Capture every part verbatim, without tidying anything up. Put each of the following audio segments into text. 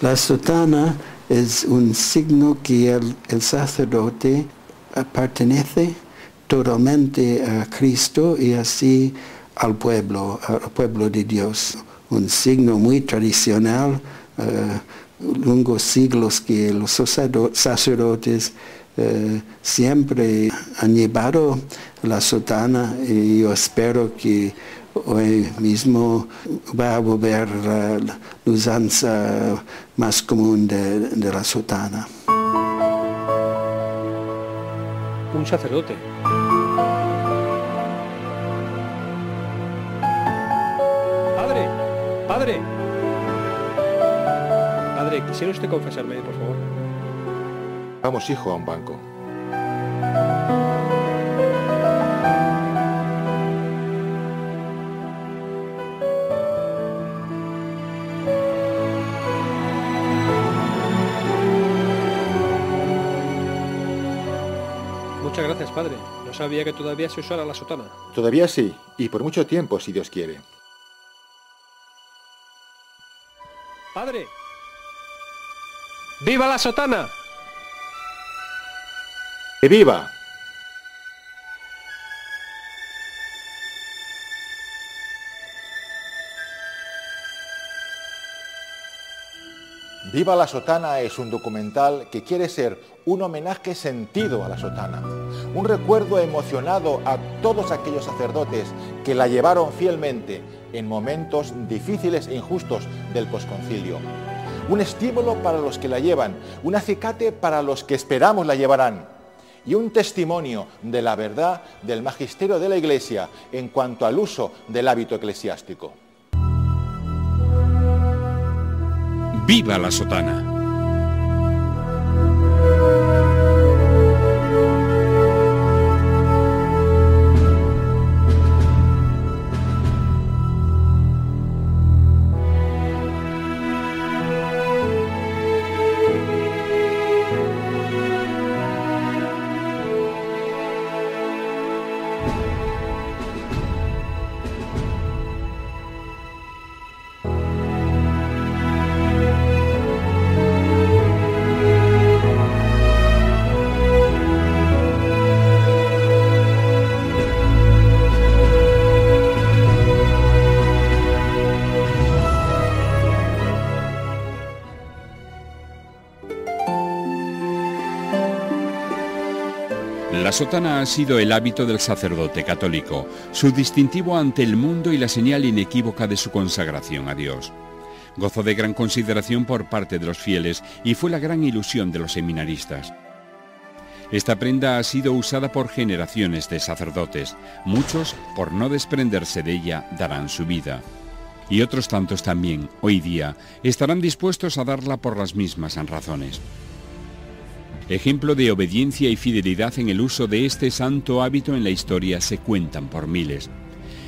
La sotana es un signo que el, el sacerdote pertenece totalmente a Cristo y así al pueblo, al pueblo de Dios. Un signo muy tradicional, uh, longos siglos que los sacerdotes uh, siempre han llevado la sotana, y yo espero que hoy mismo va a volver la, la usanza más común de, de la sotana. Un sacerdote. Padre, padre. Padre, ¿quisiera usted confesarme, por favor? Vamos, hijo, a un banco. Muchas gracias, padre. No sabía que todavía se usara la sotana. Todavía sí, y por mucho tiempo, si Dios quiere. ¡Padre! ¡Viva la sotana! ¡Que viva! Viva la sotana es un documental que quiere ser un homenaje sentido a la sotana, un recuerdo emocionado a todos aquellos sacerdotes que la llevaron fielmente en momentos difíciles e injustos del posconcilio, un estímulo para los que la llevan, un acicate para los que esperamos la llevarán y un testimonio de la verdad del magisterio de la Iglesia en cuanto al uso del hábito eclesiástico. ¡Viva la sotana! La sotana ha sido el hábito del sacerdote católico, su distintivo ante el mundo y la señal inequívoca de su consagración a Dios. Gozó de gran consideración por parte de los fieles y fue la gran ilusión de los seminaristas. Esta prenda ha sido usada por generaciones de sacerdotes. Muchos, por no desprenderse de ella, darán su vida. Y otros tantos también, hoy día, estarán dispuestos a darla por las mismas razones. Ejemplo de obediencia y fidelidad en el uso de este santo hábito en la historia se cuentan por miles.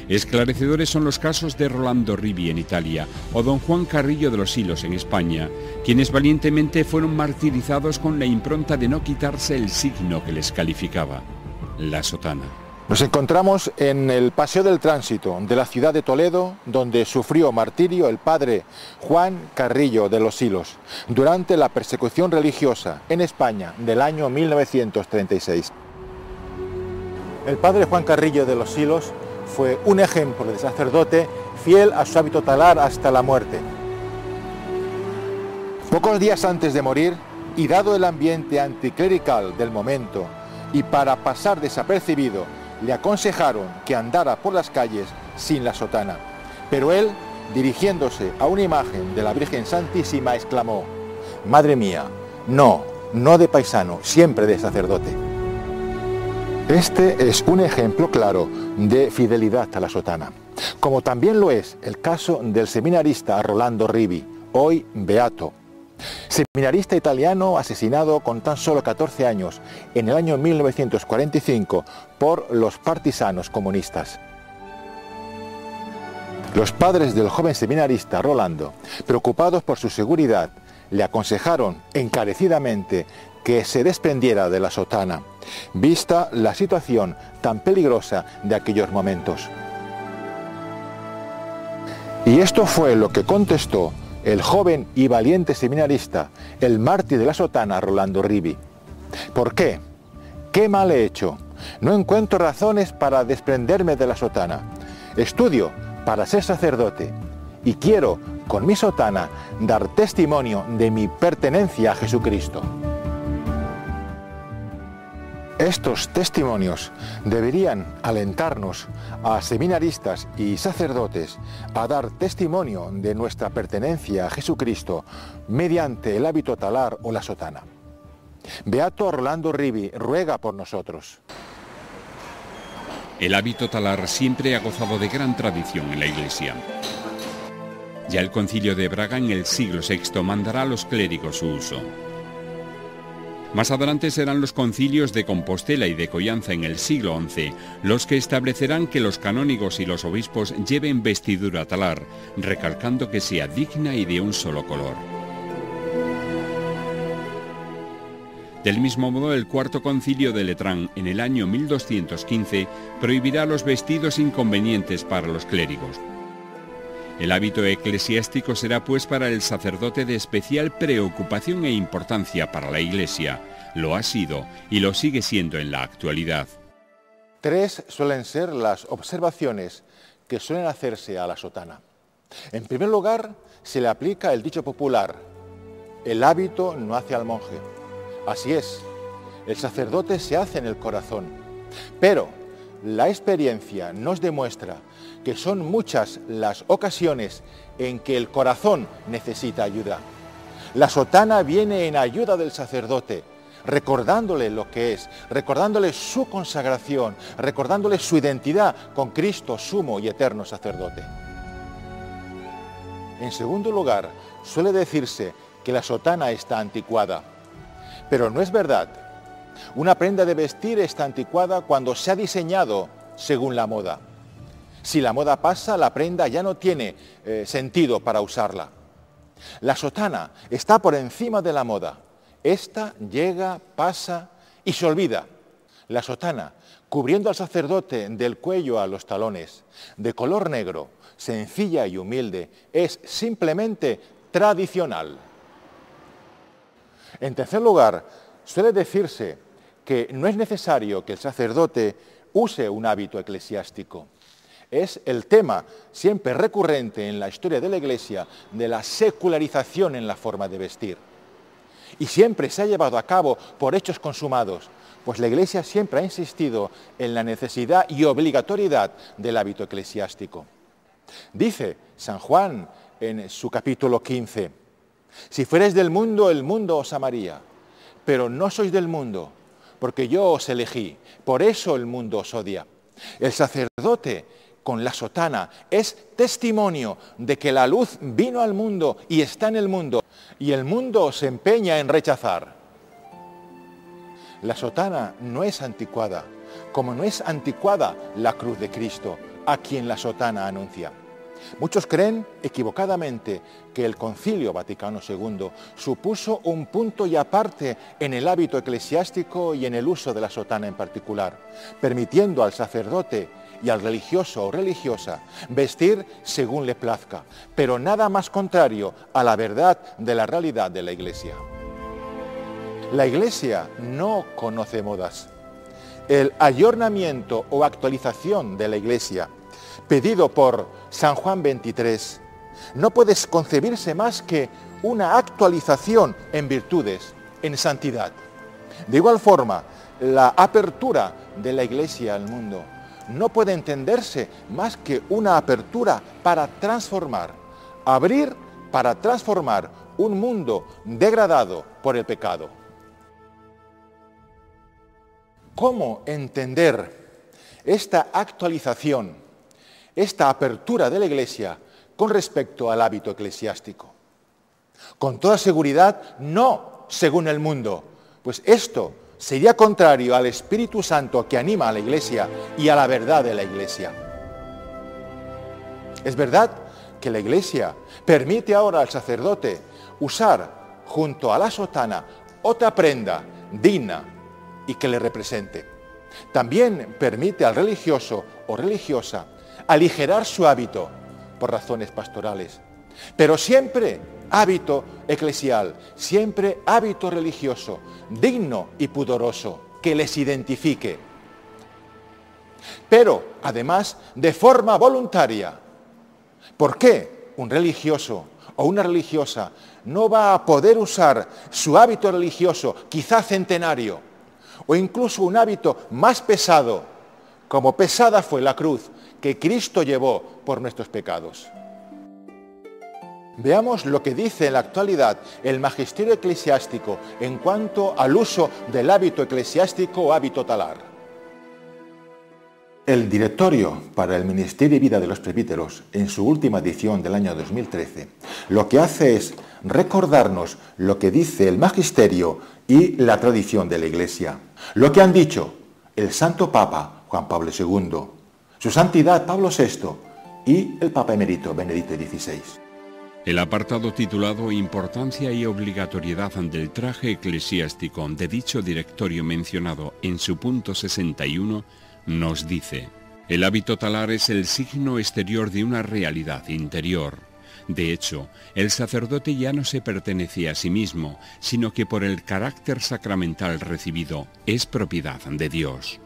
Esclarecedores son los casos de Rolando Rivi en Italia o don Juan Carrillo de los Hilos en España, quienes valientemente fueron martirizados con la impronta de no quitarse el signo que les calificaba, la sotana. Nos encontramos en el Paseo del Tránsito de la ciudad de Toledo, donde sufrió martirio el padre Juan Carrillo de los Hilos durante la persecución religiosa en España del año mil novecientos treinta y seis. El padre Juan Carrillo de los Hilos fue un ejemplo de sacerdote fiel a su hábito talar hasta la muerte. Pocos días antes de morir, y dado el ambiente anticlerical del momento, y para pasar desapercibido, le aconsejaron que andara por las calles sin la sotana. Pero él, dirigiéndose a una imagen de la Virgen Santísima, exclamó: "Madre mía, no, no de paisano, siempre de sacerdote". Este es un ejemplo claro de fidelidad a la sotana, como también lo es el caso del seminarista Rolando Rivi, hoy beato. Seminarista italiano asesinado con tan solo catorce años en el año mil novecientos cuarenta y cinco por los partisanos comunistas. Los padres del joven seminarista Rolando, preocupados por su seguridad, le aconsejaron encarecidamente que se desprendiera de la sotana, vista la situación tan peligrosa de aquellos momentos. Y esto fue lo que contestó el joven y valiente seminarista, el mártir de la sotana, Rolando Rivi. ¿Por qué? ¿Qué mal he hecho? No encuentro razones para desprenderme de la sotana. Estudio para ser sacerdote y quiero, con mi sotana, dar testimonio de mi pertenencia a Jesucristo. Estos testimonios deberían alentarnos a seminaristas y sacerdotes a dar testimonio de nuestra pertenencia a Jesucristo mediante el hábito talar o la sotana. Beato Rolando Rivi ruega por nosotros. El hábito talar siempre ha gozado de gran tradición en la Iglesia. Ya el Concilio de Braga en el siglo sexto mandará a los clérigos su uso. Más adelante serán los concilios de Compostela y de Coyanza en el siglo once los que establecerán que los canónigos y los obispos lleven vestidura talar, recalcando que sea digna y de un solo color. Del mismo modo, el cuarto concilio de Letrán, en el año mil doscientos quince, prohibirá los vestidos inconvenientes para los clérigos. El hábito eclesiástico será pues para el sacerdote de especial preocupación e importancia para la Iglesia. Lo ha sido y lo sigue siendo en la actualidad. Tres suelen ser las observaciones que suelen hacerse a la sotana. En primer lugar, se le aplica el dicho popular: el hábito no hace al monje. Así es, el sacerdote se hace en el corazón, pero la experiencia nos demuestra que son muchas las ocasiones en que el corazón necesita ayuda. La sotana viene en ayuda del sacerdote, recordándole lo que es, recordándole su consagración, recordándole su identidad con Cristo, sumo y eterno sacerdote. En segundo lugar, suele decirse que la sotana está anticuada, pero no es verdad. Una prenda de vestir está anticuada cuando se ha diseñado según la moda. Si la moda pasa, la prenda ya no tiene eh, sentido para usarla. La sotana está por encima de la moda. Esta llega, pasa y se olvida. La sotana, cubriendo al sacerdote del cuello a los talones, de color negro, sencilla y humilde, es simplemente tradicional. En tercer lugar, suele decirse que no es necesario que el sacerdote use un hábito eclesiástico. Es el tema siempre recurrente en la historia de la Iglesia de la secularización en la forma de vestir. Y siempre se ha llevado a cabo por hechos consumados, pues la Iglesia siempre ha insistido en la necesidad y obligatoriedad del hábito eclesiástico. Dice San Juan en su capítulo quince, «Si fuereis del mundo, el mundo os amaría. Pero no sois del mundo, porque yo os elegí, por eso el mundo os odia». El sacerdote con la sotana es testimonio de que la luz vino al mundo y está en el mundo, y el mundo se empeña en rechazar. La sotana no es anticuada, como no es anticuada la cruz de Cristo, a quien la sotana anuncia. Muchos creen, equivocadamente, que el Concilio Vaticano segundo supuso un punto y aparte en el hábito eclesiástico y en el uso de la sotana en particular, permitiendo al sacerdote y al religioso o religiosa vestir según le plazca, pero nada más contrario a la verdad de la realidad de la Iglesia. La Iglesia no conoce modas. El ayornamiento o actualización de la Iglesia, pedido por San Juan veintitrés, no puede concebirse más que una actualización en virtudes, en santidad. De igual forma, la apertura de la Iglesia al mundo no puede entenderse más que una apertura para transformar, abrir para transformar un mundo degradado por el pecado. ¿Cómo entender esta actualización, esta apertura de la Iglesia con respecto al hábito eclesiástico? Con toda seguridad, no según el mundo, pues esto sería contrario al Espíritu Santo que anima a la Iglesia y a la verdad de la Iglesia. Es verdad que la Iglesia permite ahora al sacerdote usar junto a la sotana otra prenda digna y que le represente. También permite al religioso o religiosa aligerar su hábito por razones pastorales, Pero siempre hábito eclesial, siempre hábito religioso, digno y pudoroso, que les identifique. Pero, además, de forma voluntaria. ¿Por qué un religioso o una religiosa no va a poder usar su hábito religioso, quizá centenario, o incluso un hábito más pesado, como pesada fue la cruz que Cristo llevó por nuestros pecados? Veamos lo que dice en la actualidad el magisterio eclesiástico en cuanto al uso del hábito eclesiástico o hábito talar. El Directorio para el Ministerio y Vida de los Presbíteros, en su última edición del año dos mil trece, lo que hace es recordarnos lo que dice el Magisterio y la tradición de la Iglesia. Lo que han dicho el Santo Papa Juan Pablo segundo, su Santidad Pablo sexto y el Papa Emérito Benedicto dieciséis. El apartado titulado Importancia y obligatoriedad del traje eclesiástico de dicho Directorio mencionado en su punto sesenta y uno, nos dice: el hábito talar es el signo exterior de una realidad interior. De hecho, el sacerdote ya no se pertenece a sí mismo, sino que por el carácter sacramental recibido es propiedad de Dios.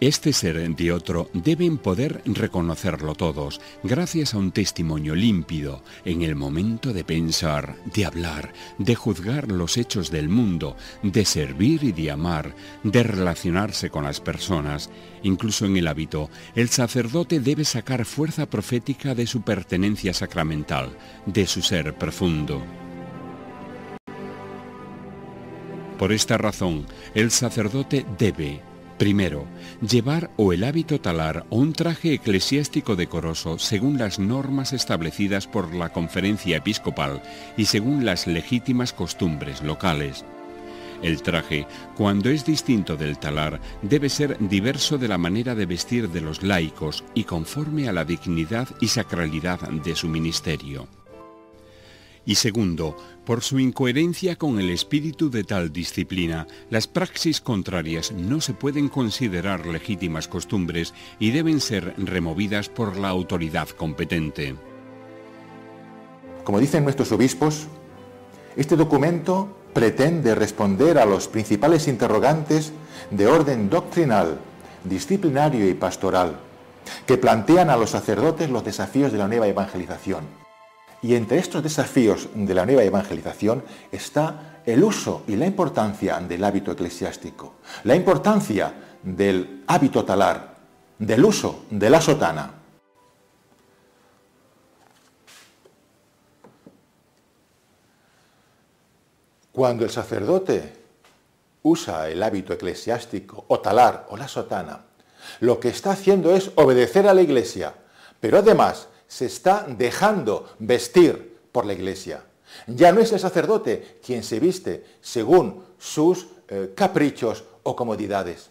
Este ser de otro deben poder reconocerlo todos, gracias a un testimonio límpido, en el momento de pensar, de hablar, de juzgar los hechos del mundo, de servir y de amar, de relacionarse con las personas. Incluso en el hábito, el sacerdote debe sacar fuerza profética de su pertenencia sacramental, de su ser profundo. Por esta razón, el sacerdote debe, primero, llevar o el hábito talar o un traje eclesiástico decoroso según las normas establecidas por la Conferencia Episcopal y según las legítimas costumbres locales. El traje, cuando es distinto del talar, debe ser diverso de la manera de vestir de los laicos y conforme a la dignidad y sacralidad de su ministerio. Y segundo, por su incoherencia con el espíritu de tal disciplina, las praxis contrarias no se pueden considerar legítimas costumbres y deben ser removidas por la autoridad competente. Como dicen nuestros obispos, este documento pretende responder a los principales interrogantes de orden doctrinal, disciplinario y pastoral, que plantean a los sacerdotes los desafíos de la nueva evangelización. Y entre estos desafíos de la nueva evangelización está el uso y la importancia del hábito eclesiástico, la importancia del hábito talar, del uso de la sotana. Cuando el sacerdote usa el hábito eclesiástico o talar o la sotana, lo que está haciendo es obedecer a la Iglesia, pero además se está dejando vestir por la Iglesia. Ya no es el sacerdote quien se viste según sus eh, caprichos o comodidades.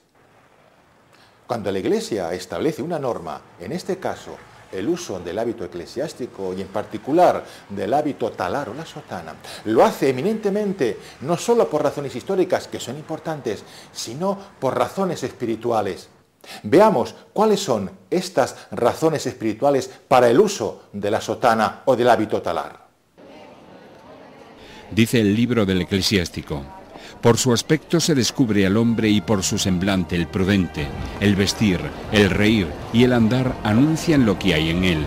Cuando la Iglesia establece una norma, en este caso el uso del hábito eclesiástico y en particular del hábito talar o la sotana, lo hace eminentemente no solo por razones históricas, que son importantes, sino por razones espirituales. Veamos cuáles son estas razones espirituales para el uso de la sotana o del hábito talar. Dice el libro del Eclesiástico: por su aspecto se descubre al hombre y por su semblante el prudente, el vestir, el reír y el andar anuncian lo que hay en él.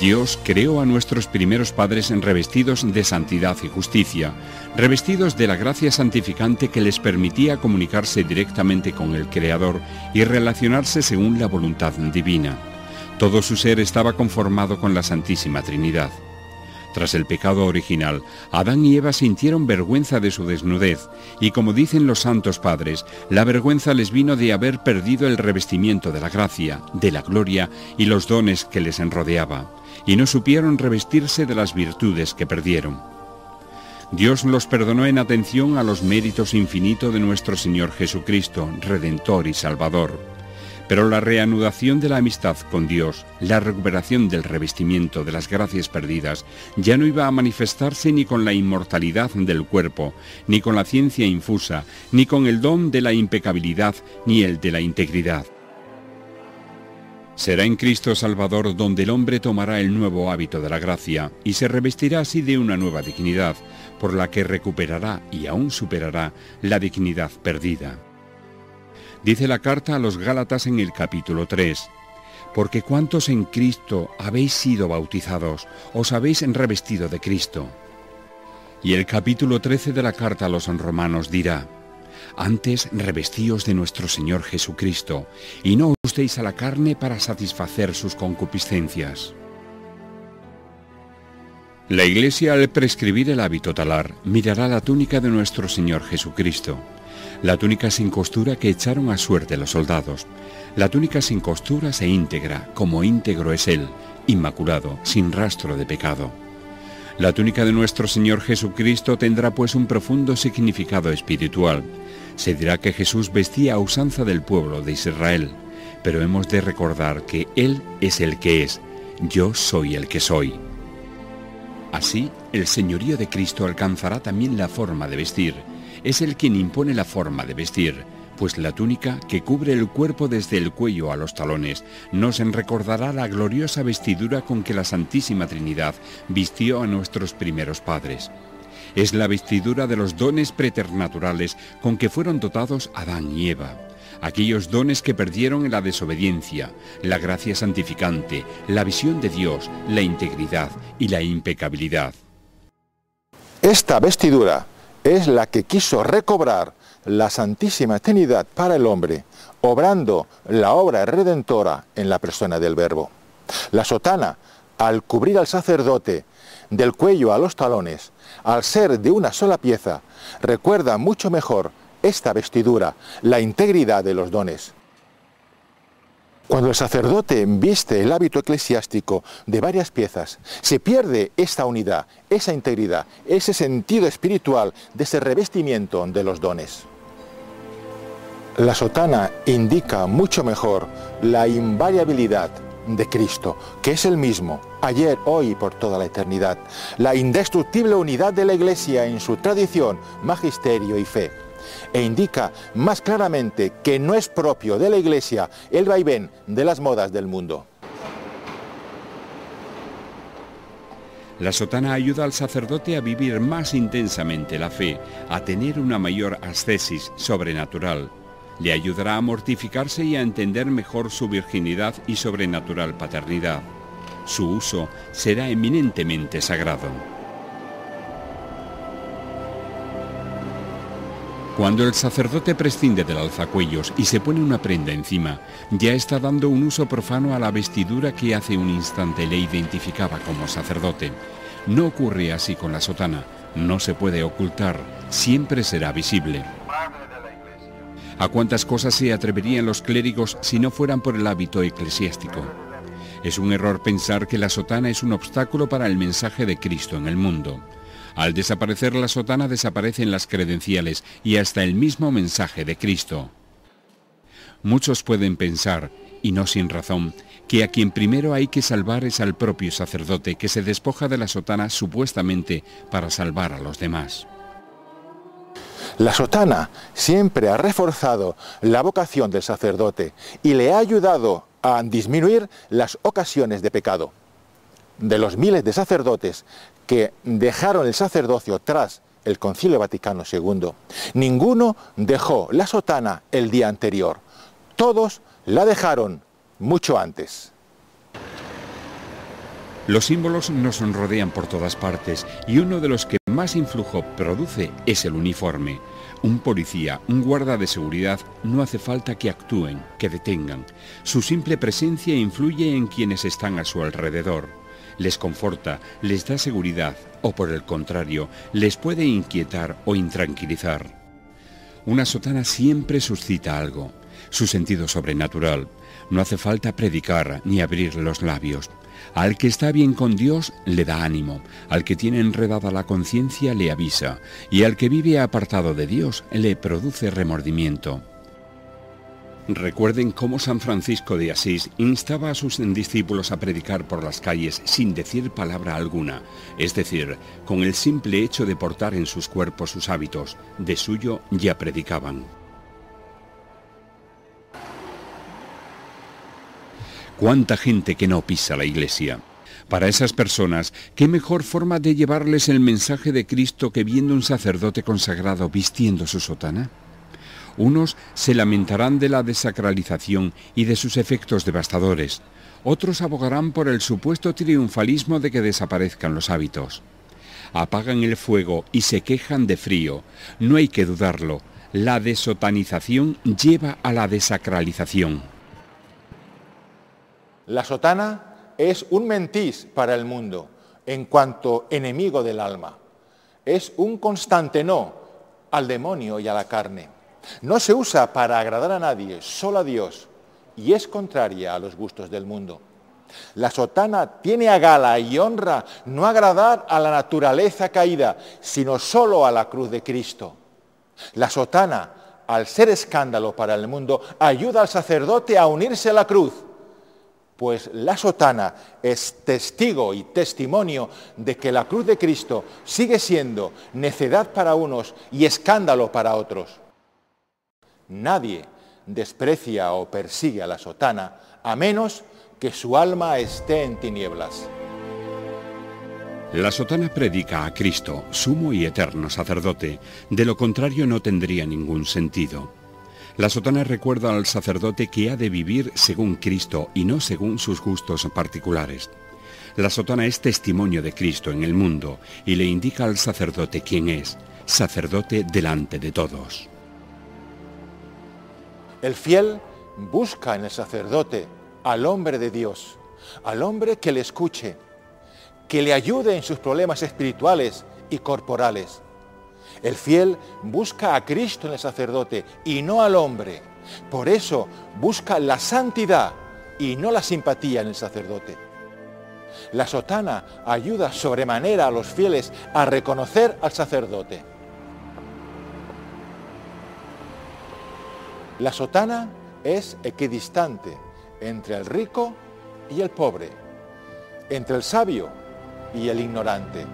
Dios creó a nuestros primeros padres revestidos de santidad y justicia, revestidos de la gracia santificante que les permitía comunicarse directamente con el Creador y relacionarse según la voluntad divina. Todo su ser estaba conformado con la Santísima Trinidad. Tras el pecado original, Adán y Eva sintieron vergüenza de su desnudez, y como dicen los santos padres, la vergüenza les vino de haber perdido el revestimiento de la gracia, de la gloria y los dones que les rodeaba, y no supieron revestirse de las virtudes que perdieron. Dios los perdonó en atención a los méritos infinitos de nuestro Señor Jesucristo, Redentor y Salvador. Pero la reanudación de la amistad con Dios, la recuperación del revestimiento de las gracias perdidas, ya no iba a manifestarse ni con la inmortalidad del cuerpo, ni con la ciencia infusa, ni con el don de la impecabilidad, ni el de la integridad. Será en Cristo Salvador donde el hombre tomará el nuevo hábito de la gracia y se revestirá así de una nueva dignidad, por la que recuperará y aún superará la dignidad perdida. Dice la carta a los Gálatas en el capítulo tres, porque cuantos en Cristo habéis sido bautizados, os habéis revestido de Cristo. Y el capítulo trece de la carta a los Romanos dirá, antes revestíos de nuestro Señor Jesucristo, y no os deis a la carne para satisfacer sus concupiscencias. La Iglesia, al prescribir el hábito talar, mirará la túnica de nuestro Señor Jesucristo, la túnica sin costura que echaron a suerte los soldados. La túnica sin costura se íntegra, como íntegro es Él, inmaculado, sin rastro de pecado. La túnica de nuestro Señor Jesucristo tendrá pues un profundo significado espiritual. Se dirá que Jesús vestía a usanza del pueblo de Israel, pero hemos de recordar que Él es el que es, yo soy el que soy. Así, el señorío de Cristo alcanzará también la forma de vestir. Es Él quien impone la forma de vestir, pues la túnica, que cubre el cuerpo desde el cuello a los talones, nos recordará la gloriosa vestidura con que la Santísima Trinidad vistió a nuestros primeros padres. Es la vestidura de los dones preternaturales con que fueron dotados Adán y Eva, aquellos dones que perdieron en la desobediencia, la gracia santificante, la visión de Dios, la integridad y la impecabilidad. Esta vestidura es la que quiso recobrar la Santísima Trinidad para el hombre, obrando la obra redentora en la persona del Verbo. La sotana, al cubrir al sacerdote del cuello a los talones, al ser de una sola pieza, recuerda mucho mejor esta vestidura, la integridad de los dones. Cuando el sacerdote viste el hábito eclesiástico de varias piezas, se pierde esta unidad, esa integridad, ese sentido espiritual de ese revestimiento de los dones. La sotana indica mucho mejor la invariabilidad de Cristo, que es el mismo, ayer, hoy y por toda la eternidad, la indestructible unidad de la Iglesia en su tradición, magisterio y fe. E indica más claramente que no es propio de la Iglesia el vaivén de las modas del mundo. La sotana ayuda al sacerdote a vivir más intensamente la fe, a tener una mayor ascesis sobrenatural. Le ayudará a mortificarse y a entender mejor su virginidad y sobrenatural paternidad. Su uso será eminentemente sagrado. Cuando el sacerdote prescinde del alzacuellos y se pone una prenda encima, ya está dando un uso profano a la vestidura que hace un instante le identificaba como sacerdote. No ocurre así con la sotana, no se puede ocultar, siempre será visible. ¿A cuántas cosas se atreverían los clérigos si no fueran por el hábito eclesiástico? Es un error pensar que la sotana es un obstáculo para el mensaje de Cristo en el mundo. Al desaparecer la sotana desaparecen las credenciales y hasta el mismo mensaje de Cristo. Muchos pueden pensar, y no sin razón, que a quien primero hay que salvar es al propio sacerdote que se despoja de la sotana supuestamente para salvar a los demás. La sotana siempre ha reforzado la vocación del sacerdote y le ha ayudado a disminuir las ocasiones de pecado. De los miles de sacerdotes que dejaron el sacerdocio tras el Concilio Vaticano segundo, ninguno dejó la sotana el día anterior. Todos la dejaron mucho antes. Los símbolos nos rodean por todas partes y uno de los que más influjo produce es el uniforme. Un policía, un guarda de seguridad, no hace falta que actúen, que detengan. Su simple presencia influye en quienes están a su alrededor. Les conforta, les da seguridad o, por el contrario, les puede inquietar o intranquilizar. Una sotana siempre suscita algo, su sentido sobrenatural. No hace falta predicar ni abrir los labios. Al que está bien con Dios le da ánimo, al que tiene enredada la conciencia le avisa y al que vive apartado de Dios le produce remordimiento. Recuerden cómo San Francisco de Asís instaba a sus discípulos a predicar por las calles sin decir palabra alguna, es decir, con el simple hecho de portar en sus cuerpos sus hábitos, de suyo ya predicaban. ¿Cuánta gente que no pisa la iglesia? Para esas personas, ¿qué mejor forma de llevarles el mensaje de Cristo que viendo un sacerdote consagrado vistiendo su sotana? Unos se lamentarán de la desacralización y de sus efectos devastadores. Otros abogarán por el supuesto triunfalismo de que desaparezcan los hábitos. Apagan el fuego y se quejan de frío. No hay que dudarlo. La desotanización lleva a la desacralización. La sotana es un mentís para el mundo en cuanto enemigo del alma. Es un constante no al demonio y a la carne. No se usa para agradar a nadie, solo a Dios, y es contraria a los gustos del mundo. La sotana tiene a gala y honra no agradar a la naturaleza caída, sino solo a la cruz de Cristo. La sotana, al ser escándalo para el mundo, ayuda al sacerdote a unirse a la cruz, pues la sotana es testigo y testimonio de que la cruz de Cristo sigue siendo necedad para unos y escándalo para otros. Nadie desprecia o persigue a la sotana, a menos que su alma esté en tinieblas. La sotana predica a Cristo, sumo y eterno sacerdote. De lo contrario no tendría ningún sentido. La sotana recuerda al sacerdote que ha de vivir según Cristo y no según sus gustos particulares. La sotana es testimonio de Cristo en el mundo y le indica al sacerdote quién es, sacerdote delante de todos. El fiel busca en el sacerdote al hombre de Dios, al hombre que le escuche, que le ayude en sus problemas espirituales y corporales. El fiel busca a Cristo en el sacerdote y no al hombre. Por eso busca la santidad y no la simpatía en el sacerdote. La sotana ayuda sobremanera a los fieles a reconocer al sacerdote. La sotana es equidistante entre el rico y el pobre, entre el sabio y el ignorante,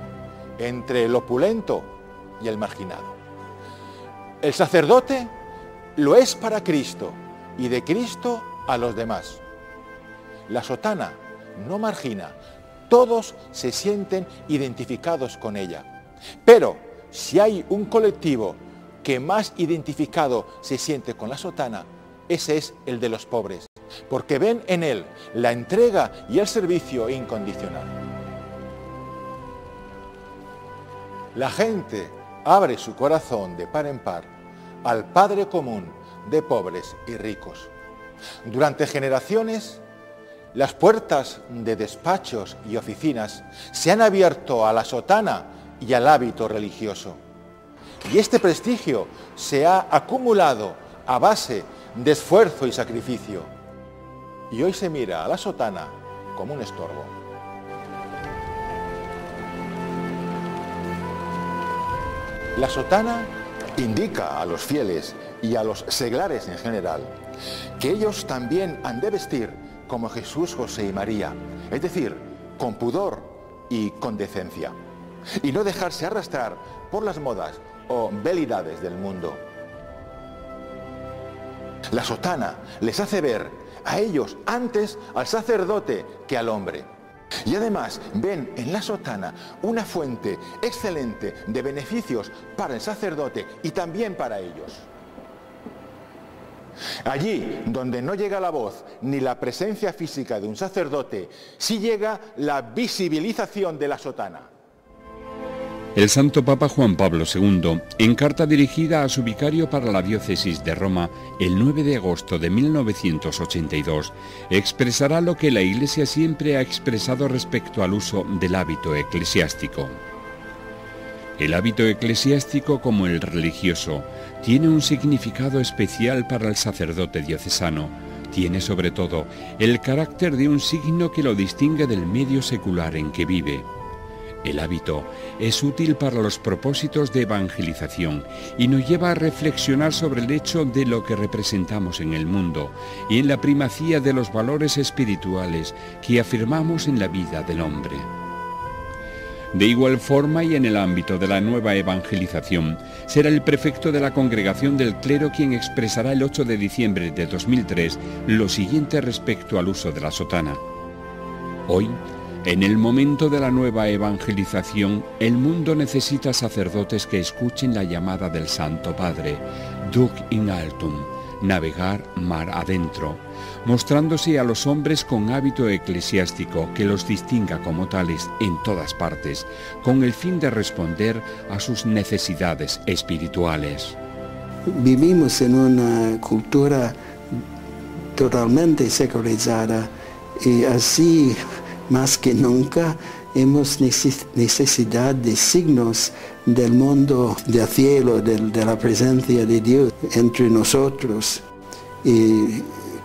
entre el opulento y el marginado. El sacerdote lo es para Cristo y de Cristo a los demás. La sotana no margina, todos se sienten identificados con ella. Pero si hay un colectivo que más identificado se siente con la sotana, ese es el de los pobres, porque ven en él la entrega y el servicio incondicional. La gente abre su corazón de par en par al Padre común de pobres y ricos. Durante generaciones, las puertas de despachos y oficinas se han abierto a la sotana y al hábito religioso. Y este prestigio se ha acumulado a base de esfuerzo y sacrificio. Y hoy se mira a la sotana como un estorbo. La sotana indica a los fieles y a los seglares en general que ellos también han de vestir como Jesús, José y María, es decir, con pudor y con decencia, y no dejarse arrastrar por las modas o velidades del mundo. La sotana les hace ver a ellos antes al sacerdote que al hombre. Y además ven en la sotana una fuente excelente de beneficios para el sacerdote y también para ellos. Allí donde no llega la voz ni la presencia física de un sacerdote, sí llega la visibilización de la sotana. El Santo Papa Juan Pablo segundo, en carta dirigida a su vicario para la diócesis de Roma el nueve de agosto de mil novecientos ochenta y dos, expresará lo que la Iglesia siempre ha expresado respecto al uso del hábito eclesiástico. El hábito eclesiástico, como el religioso, tiene un significado especial para el sacerdote diocesano. Tiene sobre todo el carácter de un signo que lo distingue del medio secular en que vive. El hábito es útil para los propósitos de evangelización y nos lleva a reflexionar sobre el hecho de lo que representamos en el mundo y en la primacía de los valores espirituales que afirmamos en la vida del hombre. De igual forma y en el ámbito de la nueva evangelización, será el prefecto de la Congregación del Clero quien expresará el ocho de diciembre de dos mil tres lo siguiente respecto al uso de la sotana. Hoy, en el momento de la nueva evangelización, el mundo necesita sacerdotes que escuchen la llamada del Santo Padre, Duc in altum, navegar mar adentro, mostrándose a los hombres con hábito eclesiástico que los distinga como tales en todas partes, con el fin de responder a sus necesidades espirituales. Vivimos en una cultura totalmente secularizada y así, más que nunca, hemos necesidad de signos del mundo, del cielo, de, de la presencia de Dios entre nosotros. Y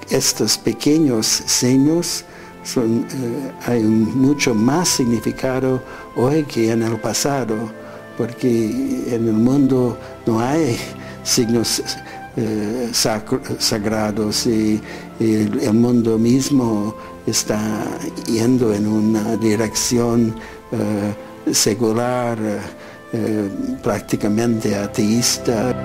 estos pequeños signos son, eh, hay mucho más significado hoy que en el pasado, porque en el mundo no hay signos eh, sacro, sagrados y, y el, el mundo mismo está yendo en una dirección eh, secular, eh, prácticamente ateísta.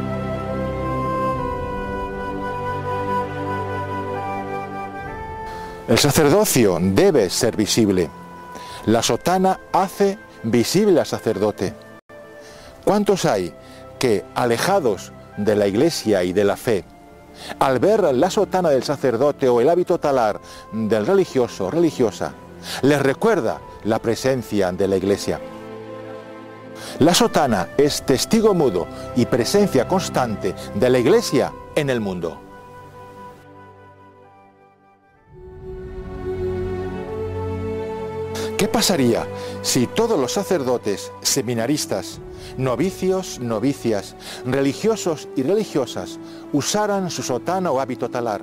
El sacerdocio debe ser visible. La sotana hace visible al sacerdote. ¿Cuántos hay que, alejados de la Iglesia y de la fe, al ver la sotana del sacerdote o el hábito talar del religioso o religiosa, les recuerda la presencia de la Iglesia? La sotana es testigo mudo y presencia constante de la Iglesia en el mundo. ¿Qué pasaría si todos los sacerdotes, seminaristas, novicios, novicias, religiosos y religiosas usaran su sotana o hábito talar?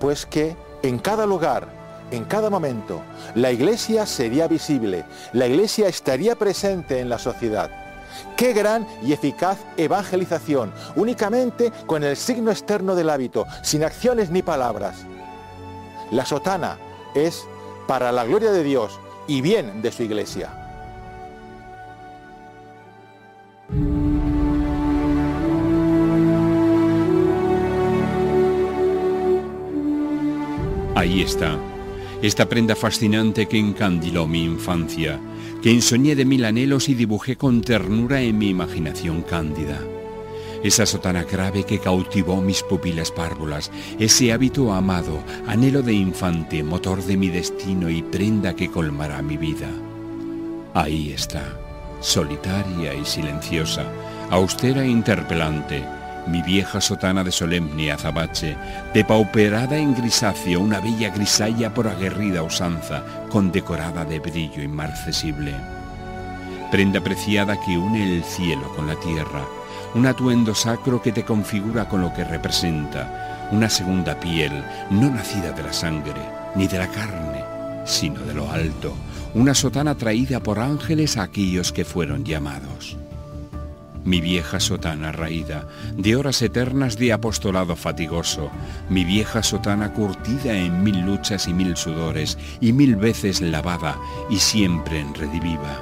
Pues que en cada lugar, en cada momento, la Iglesia sería visible, la Iglesia estaría presente en la sociedad. ¡Qué gran y eficaz evangelización! Únicamente con el signo externo del hábito, sin acciones ni palabras. La sotana es para la gloria de Dios y bien de su Iglesia. Ahí está, esta prenda fascinante que encandiló mi infancia, que ensoñé de mil anhelos y dibujé con ternura en mi imaginación cándida. Esa sotana grave que cautivó mis pupilas párvulas, ese hábito amado, anhelo de infante, motor de mi destino y prenda que colmará mi vida. Ahí está, solitaria y silenciosa, austera e interpelante, mi vieja sotana de solemne azabache, depauperada en grisáceo, una bella grisalla por aguerrida usanza, condecorada de brillo inmarcesible. Prenda preciada que une el cielo con la tierra, un atuendo sacro que te configura con lo que representa, una segunda piel, no nacida de la sangre, ni de la carne, sino de lo alto, una sotana traída por ángeles a aquellos que fueron llamados. Mi vieja sotana raída, de horas eternas de apostolado fatigoso, mi vieja sotana curtida en mil luchas y mil sudores, y mil veces lavada y siempre en rediviva.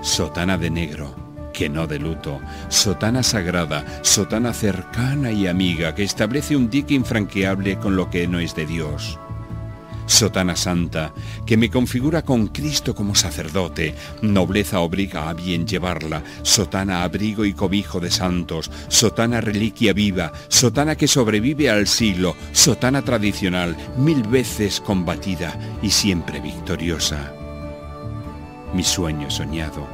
Sotana de negro, que no de luto, sotana sagrada, sotana cercana y amiga, que establece un dique infranqueable con lo que no es de Dios. Sotana santa, que me configura con Cristo como sacerdote, nobleza obliga a bien llevarla, sotana abrigo y cobijo de santos, sotana reliquia viva, sotana que sobrevive al siglo, sotana tradicional, mil veces combatida y siempre victoriosa. Mi sueño soñado,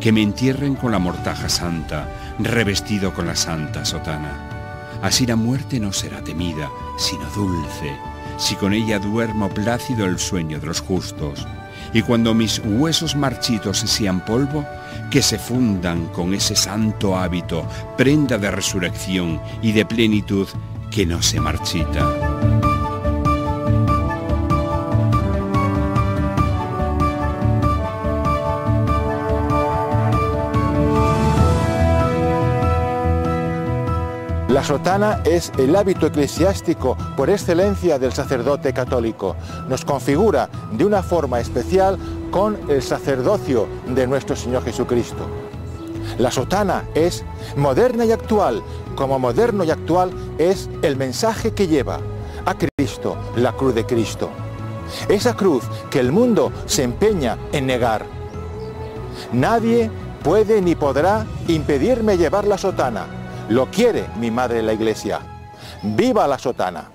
que me entierren con la mortaja santa, revestido con la santa sotana. Así la muerte no será temida, sino dulce, si con ella duermo plácido el sueño de los justos. Y cuando mis huesos marchitos sean polvo, que se fundan con ese santo hábito, prenda de resurrección y de plenitud que no se marchita. La sotana es el hábito eclesiástico por excelencia del sacerdote católico. Nos configura de una forma especial con el sacerdocio de nuestro Señor Jesucristo. La sotana es moderna y actual, como moderno y actual es el mensaje que lleva a Cristo, la cruz de Cristo. Esa cruz que el mundo se empeña en negar. Nadie puede ni podrá impedirme llevar la sotana. Lo quiere mi madre la Iglesia. ¡Viva la sotana!